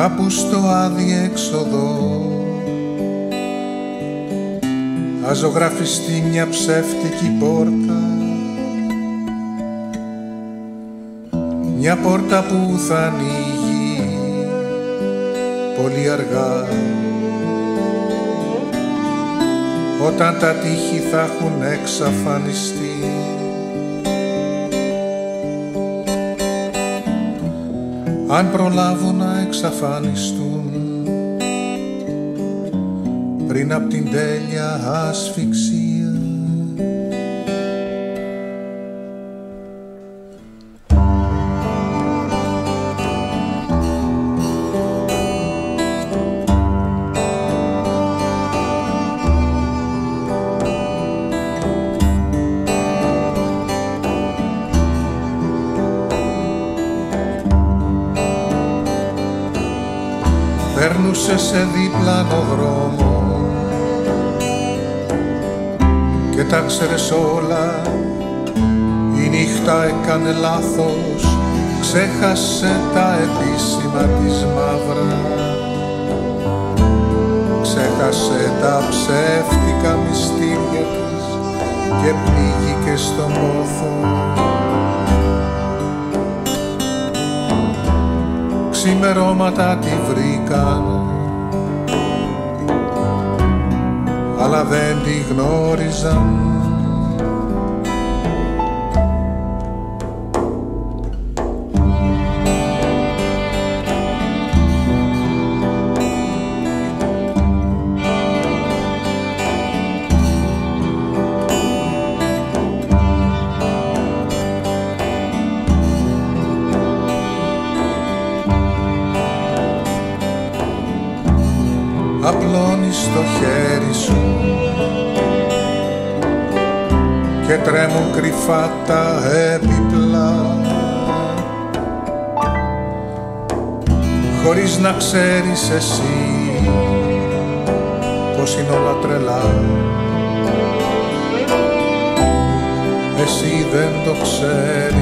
κάπου στο αδιέξοδο αζωγραφιστεί μια ψεύτικη πόρτα, μια πόρτα που θα ανοίγει πολύ αργά όταν τα τείχη θα έχουν εξαφανιστεί. Αν προλάβουν να εξαφανιστούν πριν απ' την τέλεια ασφυξία. Περνούσε σε διπλάνο δρόμο και τα ξέρες όλα, η νύχτα έκανε λάθος, ξέχασε τα επίσημα της μαύρα, ξέχασε τα ψεύτικα μυστήρια της και πνίγηκε στο πόθο. Ξημερώματα τη βρήκαν, αλλά δεν τη γνώριζαν. Απλώνεις το χέρι σου και τρέμουν κρυφά τα έπιπλα χωρίς να ξέρεις εσύ πως είναι όλα τρελά. Εσύ δεν το ξέρεις.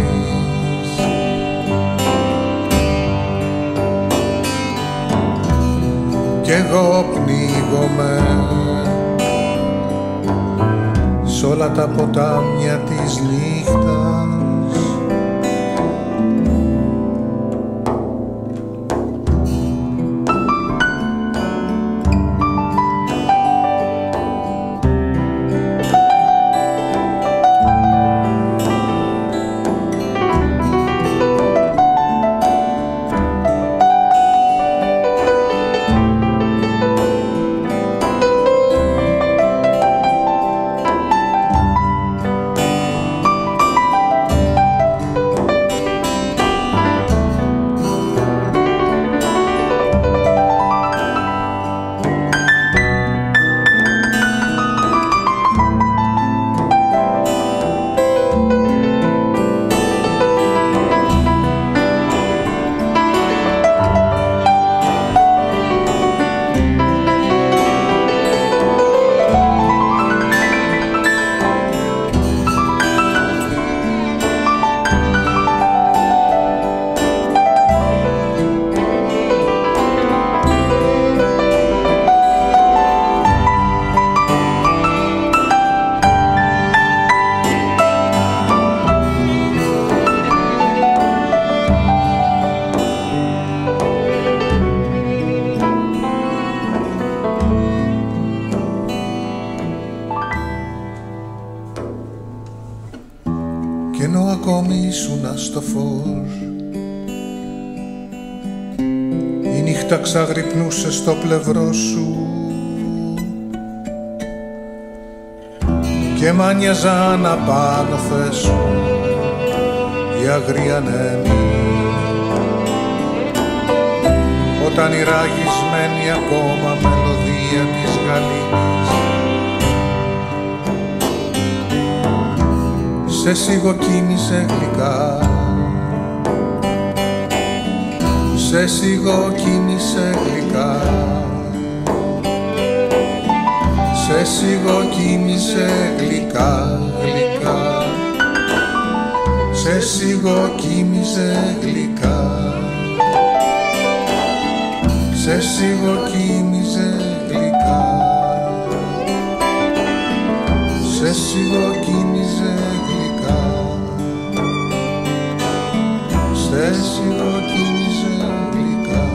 Κι εγώ πνίγομαι σ' όλα τα ποτάμια της νύχτας. Κι ενώ ακόμη ήσουνα στο φως, η νύχτα ξαγρυπνούσε στο πλευρό σου και μάνιαζαν απάνω θέσου οι αγροί ανέμοι όταν η ραγισμένη ακόμα μελωδία της γαλήνης σε σιγοκίνησε γλυκά, σε σιγοκίνησε γλυκά, σε σιγοκίνησε γλυκά, γλυκά, σε σιγοκίνησε γλυκά. σε σιγοκίνησε γλυκά, σε σιγοκίνησε γλυκά, σε σιγοκίνησε γλυκά.